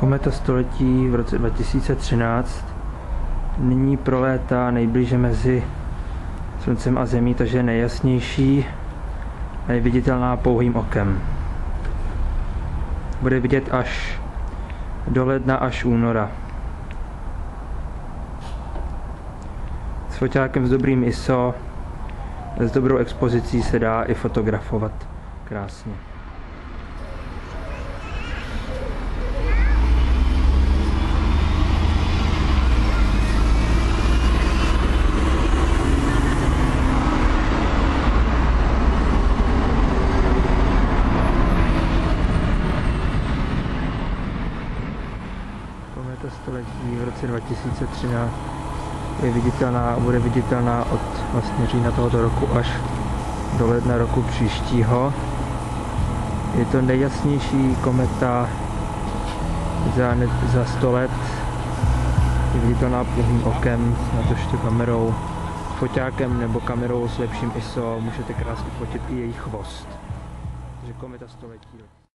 Kometa století v roce 2013 nyní prolétá nejblíže mezi Sluncem a Zemí, takže je nejjasnější a je viditelná pouhým okem. Bude vidět až do ledna, až února. S foťákem s dobrým ISO, s dobrou expozicí se dá i fotografovat krásně. Kometa století v roce 2013 je viditelná, bude viditelná od vlastně října tohoto roku až do ledna roku příštího. Je to nejjasnější kometa za 100 let. Je viditelná pouhým okem, natožto kamerou, foťákem nebo kamerou s lepším ISO. Můžete krásně fotit i její chvost. Takže kometa století.